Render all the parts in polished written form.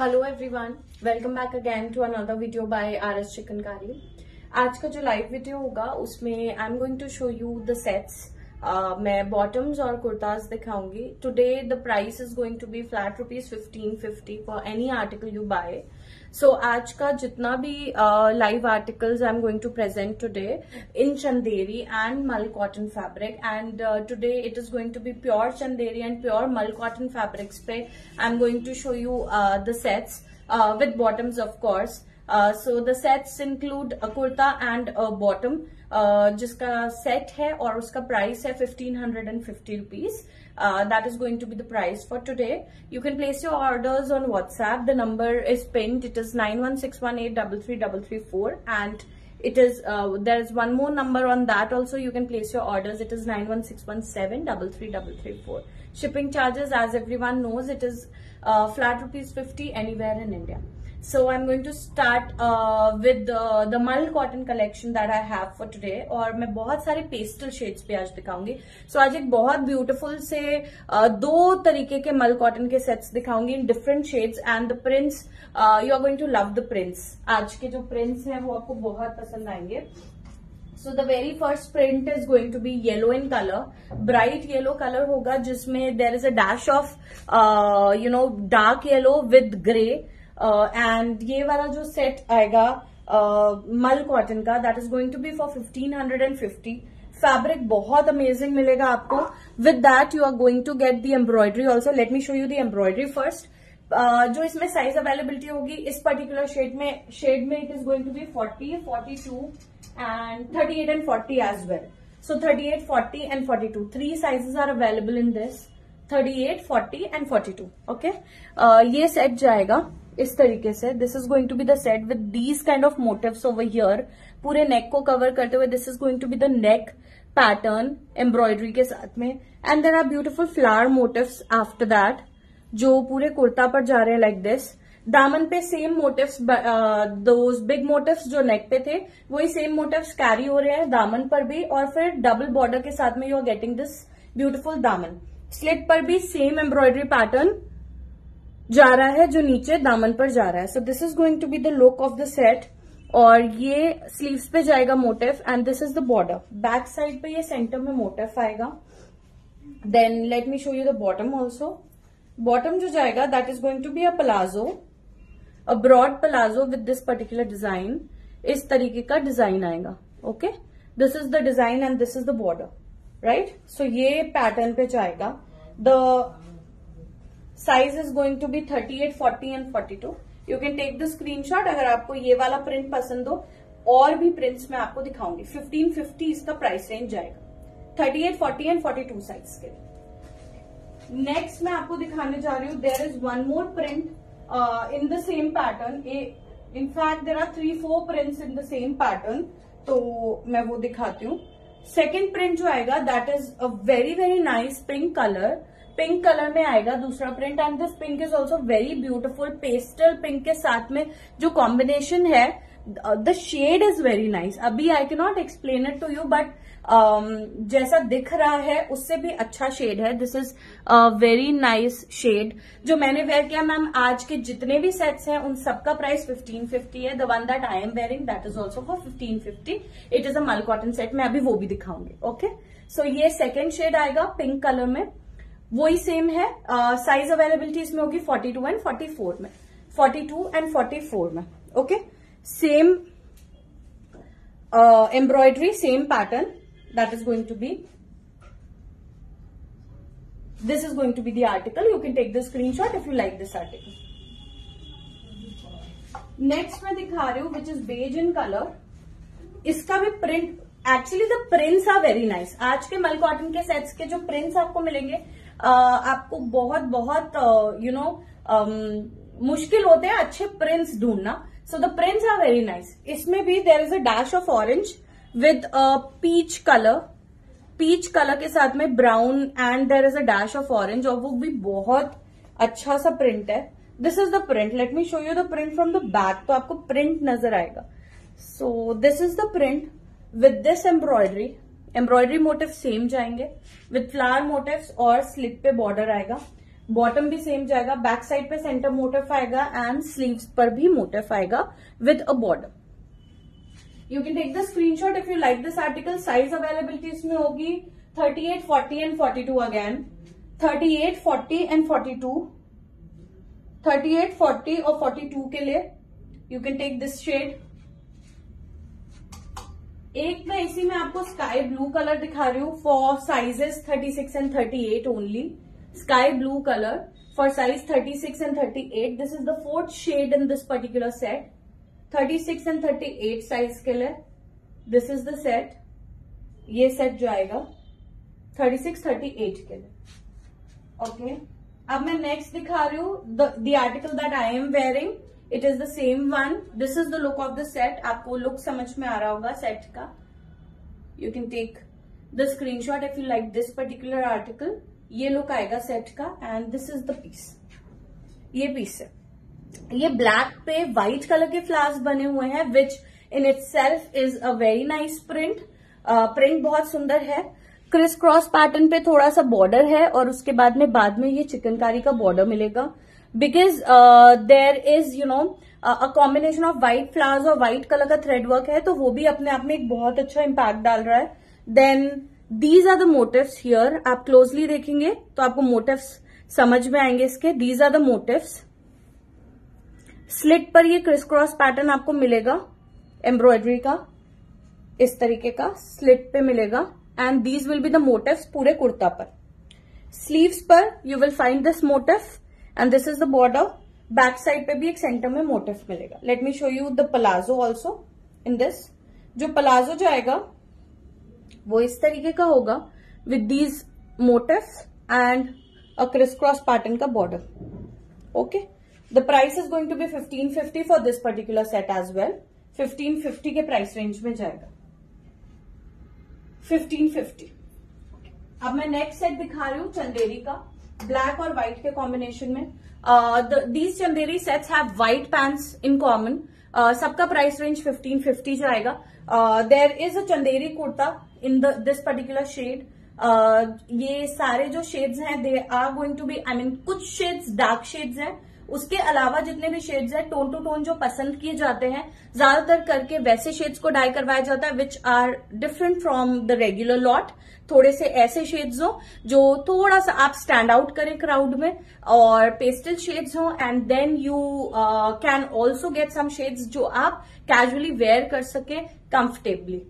Hello everyone, welcome back again to another video by R S chikankari. आज का जो live video होगा उसमें I am going to show you the sets. मैं bottoms और कुर्ताज दिखाऊंगी। Today the price is going to be flat ₹1550 for any article you buy. So आज का जितना भी live articles I am going to present today in Chanderi and mul cotton fabric, and today it is going to be pure Chanderi and pure mul cotton fabrics पे I am going to show you the sets with bottoms of course. So the sets include kurta and bottom, जिसका set है और उसका price है ₹1550। That is going to be the price for today. You can place your orders on WhatsApp. The number is pinned. It is 9161833334, and it is there is one more number on that also. You can place your orders. It is 9161733334. Shipping charges, as everyone knows, it is flat ₹50 anywhere in India. So I'm going to start with the mul cotton collection that I have for today. और मैं बहुत सारे pastel shades पे आज दिखाऊंगी। So आज एक बहुत ब्यूटीफुल से दो तरीके के मल कॉटन के सेट्स दिखाऊंगी in different shades, and the prints you are going to love the prints. आज के जो प्रिंट्स हैं वो आपको बहुत पसंद आएंगे। So the very first print is going to be yellow in colour, bright yellow colour होगा जिसमें there is a dash of dark yellow with grey, and ये वाला जो सेट आएगा मल कॉटन का, that is going to be for ₹1550। Fabric बहुत amazing मिलेगा आपको। With that you are going to get the embroidery also. Let me show you the embroidery first. जो इसमें साइज अवेलेबिलिटी होगी इस पर्टिकुलर शेड में it is going to be 40, 42 and 38 and 40 as well. So 38, 40 and 42. Three sizes are available in this. 38, 40 and 42. Okay. ये set जाएगा इस तरीके से। This is going to be the set with these kind of motifs over here. पूरे neck को cover करते हुए this is going to be the neck pattern embroidery के साथ में, and there are beautiful flower motifs after that जो पूरे कुर्ता पर जा रहे हैं like this. दामन पे same motifs, those big motifs जो नेक पे थे वही सेम मोटिव्स कैरी हो रहे हैं दामन पर भी, और फिर डबल बॉर्डर के साथ में you are getting this beautiful दामन। स्लिट पर भी सेम एम्ब्रॉयडरी पैटर्न जा रहा है जो नीचे दामन पर जा रहा है। So this is going to be the look of the set. और ये स्लीव्स पे जाएगा motif, and this is the border. Back side पे ये सेंटर में मोटिव आएगा। Then let me show you the bottom also. Bottom जो जाएगा that is going to be a palazzo, a broad palazzo with this particular design. इस तरीके का design आएगा। Okay, this is the design and this is the border, right. So ये pattern पे जाएगा। The size is going to be 38, 40 and 42. You can take the screenshot अगर आपको ये वाला प्रिंट पसंद हो। और भी प्रिंट्स मैं आपको दिखाऊंगी। ₹1550 इसका प्राइस रेंज जाएगा 38, 40 and 42 साइज के। नेक्स्ट मैं आपको दिखाने जा रही हूँ, there is one more print in the same pattern. In fact there are 3-4 prints in the same pattern, तो मैं वो दिखाती हूँ। सेकेंड प्रिंट जो आएगा that is a very very nice pink color. Pink colour में आएगा दूसरा प्रिंट, and this pink is also very beautiful. Pastel pink के साथ में जो कॉम्बिनेशन है, the shade is very nice. अभी I can not explain it to you, but जैसा दिख रहा है उससे भी अच्छा शेड है। This is very nice shade जो मैंने वेयर किया। मैम आज के जितने भी सेट्स हैं उन सबका प्राइस ₹1550 है। The one that I am wearing that is also for ₹1550। It is a मल कॉटन सेट, मैं अभी वो भी दिखाऊंगी। ओके, सो ये सेकेंड शेड आएगा पिंक कलर में, वही सेम है। साइज अवेलेबिलिटी इसमें होगी 42 and 44 में, 42 and 44 में। Okay, same embroidery, same pattern. That is going to be, this is going to be the article. You can take the screenshot if you like this article. Next मैं दिखा रही हूँ which is beige in colour. इसका भी print, actually the prints are very nice. आज के मल cotton के सेट्स के जो प्रिंट्स आपको मिलेंगे आपको बहुत बहुत मुश्किल होते हैं अच्छे प्रिंट्स ढूंढना। So the prints are very nice. इसमें भी there is a dash of orange with peach colour, peach colour के साथ में brown, and there is a dash of orange, और वो भी बहुत अच्छा सा प्रिंट है। This is the print. Let me show you the print from the back, तो आपको प्रिंट नजर आएगा। So this is the print with this embroidery. Embroidery motive same जाएंगे विद फ्लावर मोटिव्स, और स्लिप पे बॉर्डर आएगा। Bottom भी same जाएगा, बैक साइड पे सेंटर मोटिफ आएगा एंड स्लीव्स पर भी मोटिफ आएगा with a border. You can take the screenshot if you like this article. Size availability इसमें होगी 38, 40 एंड 42. Again 38, 40 and 42. 38, 40 और 42 के लिए you can take this shade. एक में इसी में आपको स्काई ब्लू कलर दिखा रही हूँ for sizes 36 and 38 only. Sky blue colour for size 36 and 38. This is the fourth shade in this particular set. 36 and 38 size के लिए दिस इज द सेट. ये सेट जाएगा 36, 38 के लिए. ओके, अब मैं नेक्स्ट दिखा रही हूँ the article that I am wearing. It is the same one. This is the look of the set. आपको लुक समझ में आ रहा होगा सेट का. You can take the screenshot if you like this particular article. ये look आएगा set का and this is the piece. ये पीस है. ये ब्लैक पे व्हाइट कलर के फ्लावर्स बने हुए हैं which in itself is a very nice print. Print बहुत सुंदर है. क्रिस क्रॉस पैटर्न पे थोड़ा सा बॉर्डर है और उसके बाद में ये चिकनकारी का बॉर्डर मिलेगा. Because there is you know a combination of white flowers और व्हाइट कलर का थ्रेड वर्क है, तो वो भी अपने आप में एक बहुत अच्छा इम्पैक्ट डाल रहा है. Then these are the motifs here. आप क्लोजली देखेंगे तो आपको मोटिव्स समझ में आएंगे इसके. These are the motifs. Slit पर ये क्रिस क्रॉस पैटर्न आपको मिलेगा एम्ब्रॉयडरी का, इस तरीके का स्लिट पे मिलेगा. And these will be the motifs पूरे कुर्ता पर. स्लीव्स पर you will find this motif and this is the border. Back side पे भी एक सेंटर में मोटिफ मिलेगा. Let me show you the palazzo also in this. जो पलाजो जाएगा वो इस तरीके का होगा with these motifs and a criss cross pattern का border. Okay, the price is going to be 1550 for this particular set as well. 1550 के price range में जाएगा. 1550. अब मैं नेक्स्ट सेट दिखा रही हूँ चंदेरी का, ब्लैक और व्हाइट के कॉम्बिनेशन में. These Chanderi sets have white pants in common. सबका प्राइस रेंज 1550 जाएगा. There is a Chanderi kurta in this particular shade. ये सारे जो शेड्स हैं they are going to be कुछ शेड्स डार्क शेड्स हैं, उसके अलावा जितने भी शेड्स हैं टोन टू टोन जो पसंद किए जाते हैं ज्यादातर करके वैसे शेड्स को डाई करवाया जाता है which are different from the regular lot. थोड़े से ऐसे शेड्स हो जो थोड़ा सा आप स्टैंड आउट करें क्राउड में, और पेस्टल शेड्स हो. And then you can also get some shades जो आप कैजुअली वेयर कर सके कंफर्टेबली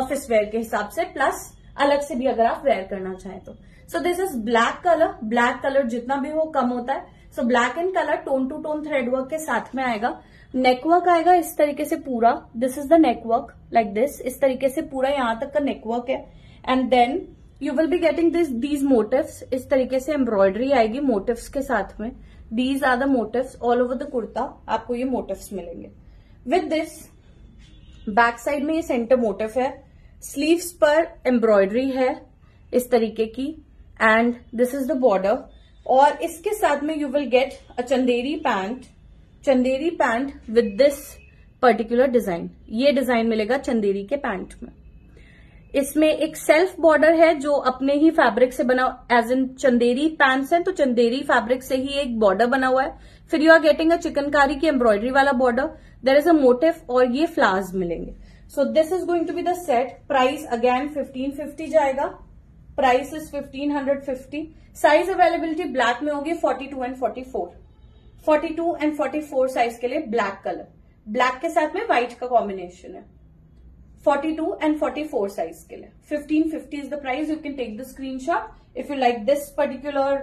ऑफिस वेयर के हिसाब से, प्लस अलग से भी अगर आप वेयर करना चाहें तो. So this is black colour. Black colour जितना भी हो कम होता है. So black and colour tone to tone thread work के साथ में आएगा. नेकवर्क आएगा इस तरीके से पूरा. This is the neck work like this. इस तरीके से पूरा यहां तक का नेकवर्क है. And then you will be getting these motifs. इस तरीके से एम्ब्रॉयडरी आएगी मोटिव्स के साथ में. These are the motifs all over the kurta. आपको ये मोटिव्स मिलेंगे विद दिस. बैक साइड में ये सेंटर मोटिव है. स्लीव्स पर एम्ब्रॉयडरी है इस तरीके की. And this is the border. और इसके साथ में you will get a Chanderi pant. Chanderi pant with this particular design. ये डिजाइन मिलेगा चंदेरी के पैंट में. इसमें एक सेल्फ बॉर्डर है जो अपने ही फैब्रिक से बना. एज इन चंदेरी पैंट्स हैं तो चंदेरी फैब्रिक से ही एक बॉर्डर बना हुआ है. फिर you are getting a chikankari की एम्ब्रॉयडरी वाला border. There is a motif और ये फ्लावर्स मिलेंगे. So this is going to be the set. Price again 1550 जाएगा. Price is 1550. Size availability black में होगी 42 एंड 44. 42 एंड 44 साइज के लिए ब्लैक कलर. ब्लैक के साथ में व्हाइट का कॉम्बिनेशन है. 42 एंड 44 साइज के लिए 1550 is the price. You can take the screenshot if you like this particular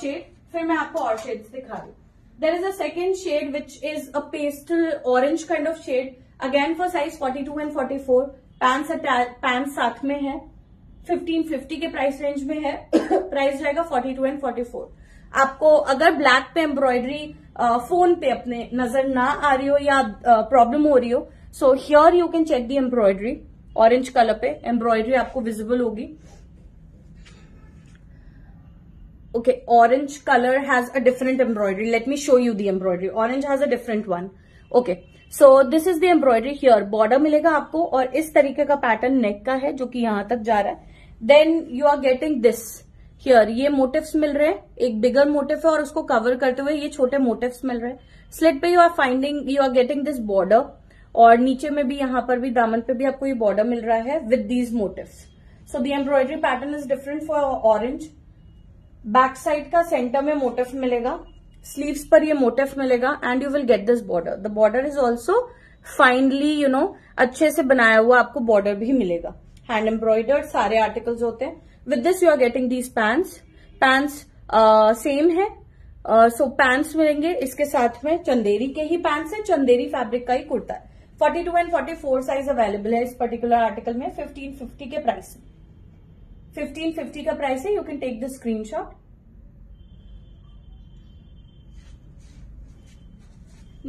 shade. फिर मैं आपको और शेड्स दिखा दूं. There is a second shade which is a pastel orange kind of shade. Again for size 42 and 44. Pants साथ में है. 1550 के प्राइस रेंज में है. प्राइस रहेगा 42 एंड 44. आपको अगर ब्लैक पे एम्ब्रॉयडरी फोन पे अपने नजर ना आ रही हो या प्रॉब्लम हो रही हो, so here you can check the embroidery. Orange colour पे एम्ब्रॉयडरी आपको विजिबल होगी. Okay, orange colour has a different embroidery. Let me show you the embroidery. Orange has a different one. Okay, so this is the embroidery here. Border मिलेगा आपको और इस तरीके का pattern नेक का है जो कि यहां तक जा रहा है. Then you are getting this. Here ये मोटिव्स मिल रहे हैं, एक बिगर मोटिव है और उसको कवर करते हुए ये छोटे मोटिव्स मिल रहे हैं. स्लिट पे you are finding, you are getting this border, और नीचे में भी, यहाँ पर भी, दामन पे भी आपको ये बॉर्डर मिल रहा है with these motifs. So the embroidery pattern is different for orange. Back side का सेंटर में मोटिव मिलेगा, स्लीव्स पर ये मोटिव मिलेगा, and you will get this border. The border is also finally, you know, अच्छे से बनाया हुआ आपको बॉर्डर भी मिलेगा. हैंड एम्ब्रॉयडर्ड सारे आर्टिकल्स होते हैं. With this you are getting these pants. Pants same है, so pants मिलेंगे. इसके साथ में चंदेरी के ही pants हैं, चंदेरी फैब्रिक का ही कुर्ता है. 42 एंड 44 साइज अवेलेबल है इस पर्टिकुलर आर्टिकल में. 1550 के प्राइस, 1550 का प्राइस है. You can take the screenshot.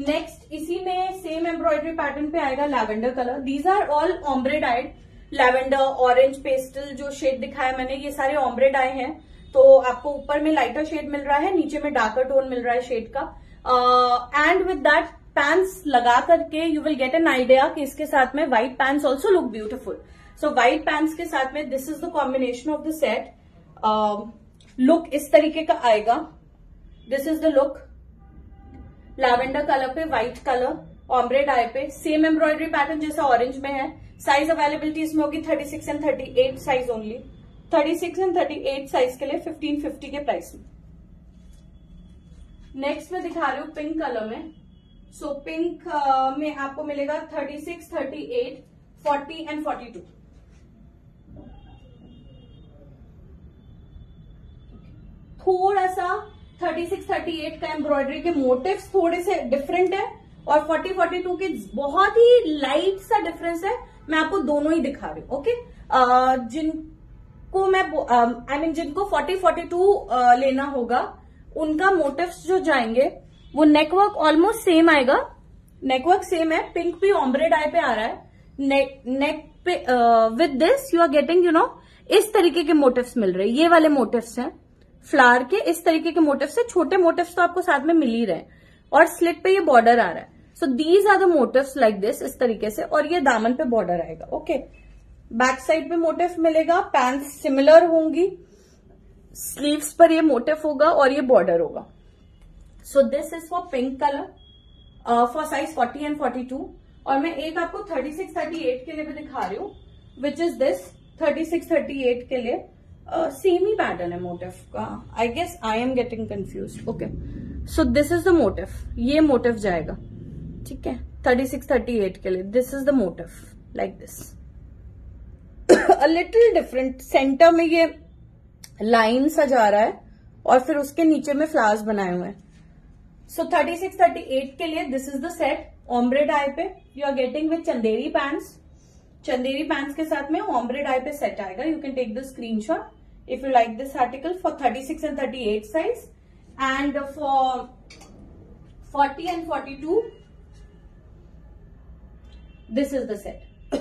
Next इसी में सेम एम्ब्रॉयडरी पैटर्न पे आएगा lavender colour. These are all ombre dyed. Lavender, orange, pastel जो शेड दिखाया मैंने, ये सारे ऑम्ब्रे डाई हैं. तो आपको ऊपर में लाइटर शेड मिल रहा है, नीचे में डार्कर टोन मिल रहा है शेड का. एंड विद दैट पैंट्स लगा करके you will get an idea कि इसके साथ में white pants also look beautiful. So white pants के साथ में this is the combination of the set. Look इस तरीके का आएगा. This is the look. Lavender colour पे व्हाइट कलर, ऑम्ब्रे डाई पे, सेम एम्ब्रॉयडरी पैटर्न जैसा ऑरेंज में है. साइज अवेलेबिलिटी इसमें होगी 36 and 38 size only. 36 and 38 size के लिए 1550 के प्राइस में. नेक्स्ट मैं दिखा रही हूँ पिंक कलर में. सो पिंक में आपको मिलेगा 36, 38, 40 एंड 42. थोड़ा सा 36, 38 का एम्ब्रॉयडरी के मोटिव्स थोड़े से डिफरेंट है, और 40, 42 के बहुत ही लाइट सा डिफरेंस है. मैं आपको दोनों ही दिखा रही हूँ. ओके, जिनको मैं जिनको 40-42 लेना होगा, उनका मोटिव्स जो जाएंगे वो नेकवर्क ऑलमोस्ट सेम आएगा. नेकवर्क सेम है. पिंक भी ऑम्ब्रे डाई पे आ रहा है. नेक पे with this you are getting, you know, इस तरीके के मोटिव्स मिल रहे हैं. ये वाले मोटिव्स हैं फ्लावर के. इस तरीके के मोटिव्स है. छोटे मोटिव्स तो आपको साथ में मिल ही रहे हैं, और स्लिट पे ये बॉर्डर आ रहा है. So these are the motifs like this, इस तरीके से, और ये दामन पे बॉर्डर आएगा. ओके, बैक साइड पे मोटिव मिलेगा. पैंट्स सिमिलर होंगी. स्लीव्स पर ये मोटिव होगा और ये बॉर्डर होगा. So this is for pink colour, for size 40 and 42. और मैं एक आपको 36, 38 के लिए भी दिखा रही हूँ, विच इज दिस. 36, 38 के लिए सेम ही पैटर्न है मोटिव का. I guess I am getting confuse. Okay, so this is the motif. ये मोटिव जाएगा, ठीक है, 36, 38 के लिए. This is the motif like this. A little different. Centre में ये लाइन सा जा रहा है, और फिर उसके नीचे में फ्लावर्स बनाए हुए हैं. सो 36, 38 के लिए this is the set. Ombre dye पे you are getting with Chanderi pants. Chanderi pants के साथ में ऑम्ब्रे डाई पे सेट आएगा. You can take the screenshot if you like this article for 36 and 38 size. And for 40 and 42, this is the set.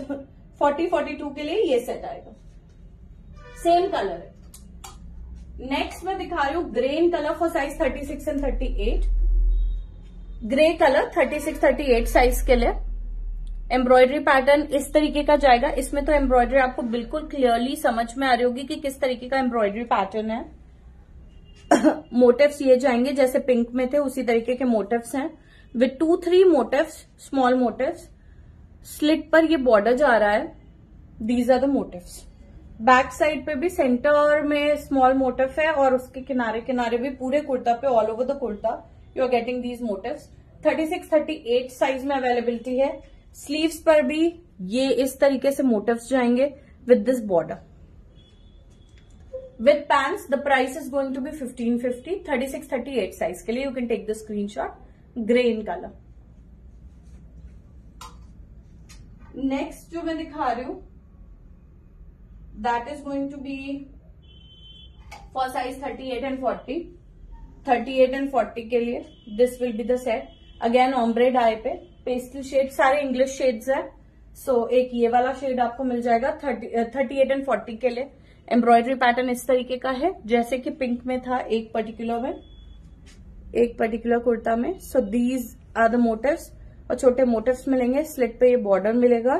40-42 के लिए ये set आएगा. Same color है. Next मैं दिखा रही हूँ green color for size 36 and 38. Grey color 36-38 size के लिए. Embroidery pattern इस तरीके का जाएगा. इसमें तो embroidery आपको बिल्कुल clearly समझ में आ रही होगी कि किस तरीके का embroidery pattern है. मोटिव्स ये जाएंगे जैसे पिंक में थे, उसी तरीके के मोटिव्स हैं. With 2-3 motifs, small motifs. Slit पर ये बॉर्डर जा रहा है. These are the motifs. Back side पे भी सेंटर में स्मॉल मोटिव है, और उसके किनारे किनारे भी पूरे कुर्ता पे, all over the kurta you are getting these motifs. 36-38 size में अवेलेबिलिटी है. स्लीव्स पर भी ये इस तरीके से मोटिव्स जाएंगे with this border. With pants, the price is going to be 1550. 36-38 size के लिए you can take the screenshot. Grey in color. Next जो मैं दिखा रही हूँ, that is going to be for size 38 and 40. 38 and 40 के लिए this will be the set. Again ombre dye पे pastel shade, सारे English shades है. So एक ये वाला shade आपको मिल जाएगा 38 and 40 के लिए. एम्ब्रॉयडरी पैटर्न इस तरीके का है जैसे कि पिंक में था एक पर्टिकुलर में, एक पर्टिकुलर कुर्ता में. So these are the motifs, और छोटे मोटिव्स मिलेंगे. स्लिट पे ये बॉर्डर मिलेगा,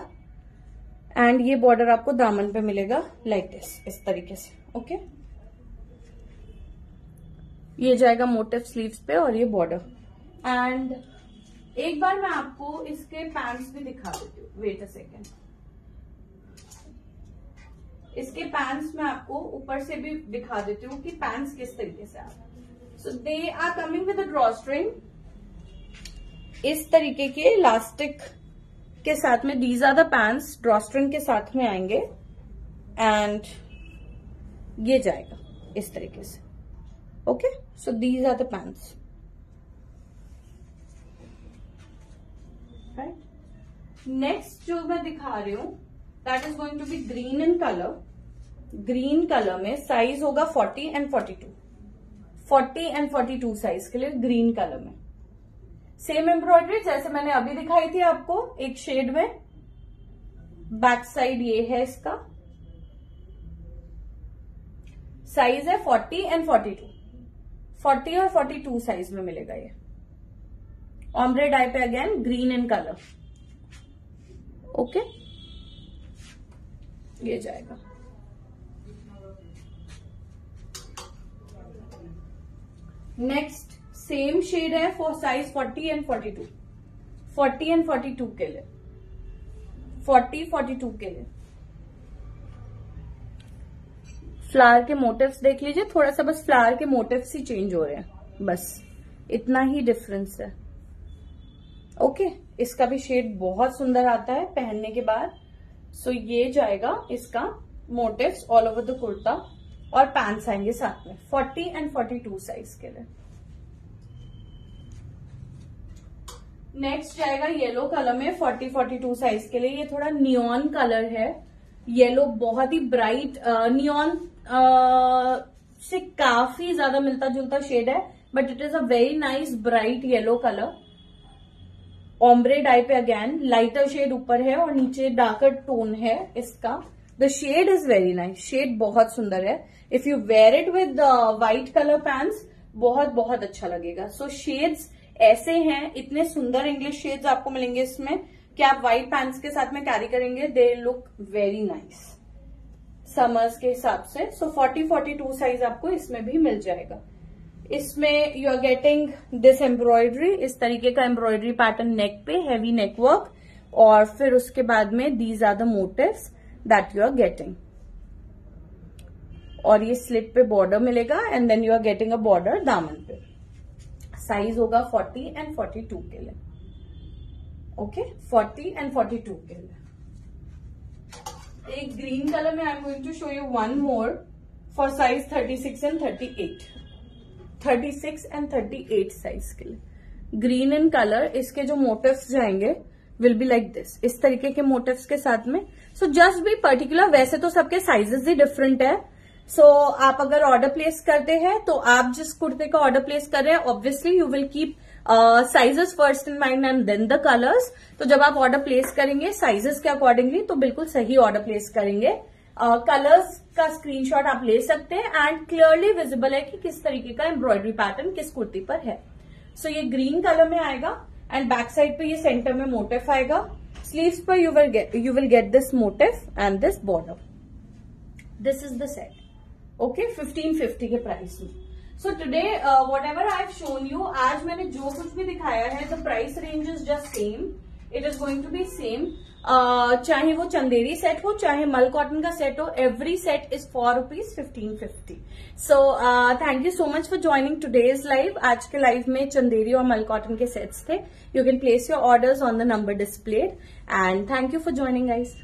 एंड ये बॉर्डर आपको दामन पे मिलेगा लाइक दिस, इस तरीके से. ओके, ये जाएगा मोटिव स्लीव्स पे और ये बॉर्डर। एंड एक बार मैं आपको इसके पैंट्स भी दिखा देती हूँ, वेट अ सेकेंड। इसके पैंट्स मैं आपको ऊपर से भी दिखा देती हूँ कि पैंट्स किस तरीके से आप, so they are coming with a drawstring, इस तरीके के इलास्टिक के साथ में। These are the pants, drawstring के साथ में आएंगे एंड ये जाएगा इस तरीके से। Okay, so these are the pants, right. Next जो मैं दिखा रही हूं that is going to be green in colour. Green colour में साइज होगा 40 एंड 42, 40 एंड 42 साइज के लिए ग्रीन कलर में। सेम एम्ब्रॉयडरी जैसे मैंने अभी दिखाई थी आपको, एक शेड में। बैक साइड ये है, इसका साइज है 40 एंड 42, 40 और 42 साइज में मिलेगा ये। ऑम्ब्रे डाई पे again green in colour. Okay, ये जाएगा। नेक्स्ट सेम शेड है फॉर साइज 40 एंड 42, 40 एंड 42 के लिए, 40 42 के लिए। फ्लावर के मोटिव्स देख लीजिए, थोड़ा सा बस फ्लावर के मोटिव्स ही चेंज हो रहे हैं, बस इतना ही डिफरेंस है। ओके, इसका भी शेड बहुत सुंदर आता है पहनने के बाद। सो ये जाएगा इसका motifs all over the kurta और पैंट्स आएंगे साथ में 40 एंड 42 साइज के लिए। नेक्स्ट जाएगा येलो कलर में 40 42 साइज के लिए। ये थोड़ा नियॉन कलर है, येलो बहुत ही ब्राइट नियॉन से काफी ज्यादा मिलता जुलता शेड है, but it is a very nice bright yellow colour. Ombre dye पे अगेन लाइटर शेड ऊपर है और नीचे डार्कर टोन है इसका। The shade is very nice, shade बहुत सुंदर है। If you wear it with white colour pants बहुत बहुत अच्छा लगेगा। सो शेड्स ऐसे हैं, इतने सुंदर इंग्लिश शेड्स आपको मिलेंगे इसमें कि आप व्हाइट पैंट्स के साथ में कैरी करेंगे, they look very nice summers के हिसाब से। सो 40 42 साइज आपको इसमें भी मिल जाएगा। इसमें you are getting this embroidery, इस तरीके का एम्ब्रॉयडरी पैटर्न नेक पे, हैवी नेक वर्क, और फिर उसके बाद में these are the motives that you are getting. और ये स्लिट पे बॉर्डर मिलेगा and then you are getting a border दामन पे। साइज होगा 40 एंड 42 के लिए। ओके, 40 एंड 42 के लिए। एक ग्रीन कलर में I am going to show you one more for size 36 and 38, 36 and 38 size के लिए। ग्रीन इन कलर, इसके जो मोटिव्स जाएंगे विल बी लाइक दिस, इस तरीके के मोटिव्स के साथ में। सो जस्ट बी पर्टिकुलर, वैसे तो सबके साइजेस ही डिफरेंट है। सो आप अगर ऑर्डर प्लेस करते हैं तो आप जिस कुर्ते का ऑर्डर प्लेस कर रहे हैं obviously you will keep sizes first in mind and then the colours. तो जब आप ऑर्डर प्लेस करेंगे साइजेस के अकॉर्डिंगली तो बिल्कुल सही ऑर्डर प्लेस करेंगे। कलर्स का स्क्रीनशॉट आप ले सकते हैं एंड क्लियरली विजिबल है कि किस तरीके का एम्ब्रॉयडरी पैटर्न किस कुर्ती पर है। सो ये ग्रीन कलर में आएगा एंड बैक साइड पे ये सेंटर में मोटिव आएगा। स्लीव्स पर you will get this motive and this border. This is the set. Okay, 1550 के प्राइस में। So today whatever I have shown you, आज मैंने जो कुछ भी दिखाया है the price range is just same, it is going to be same. चाहे वो चंदेरी सेट हो चाहे मल कॉटन का सेट हो, every set is ₹4.1550। So thank you so much for joining today's live. आज के लाइव में चंदेरी और मल कॉटन के सेट्स थे। You can place your orders on the number displayed and thank you for joining guys.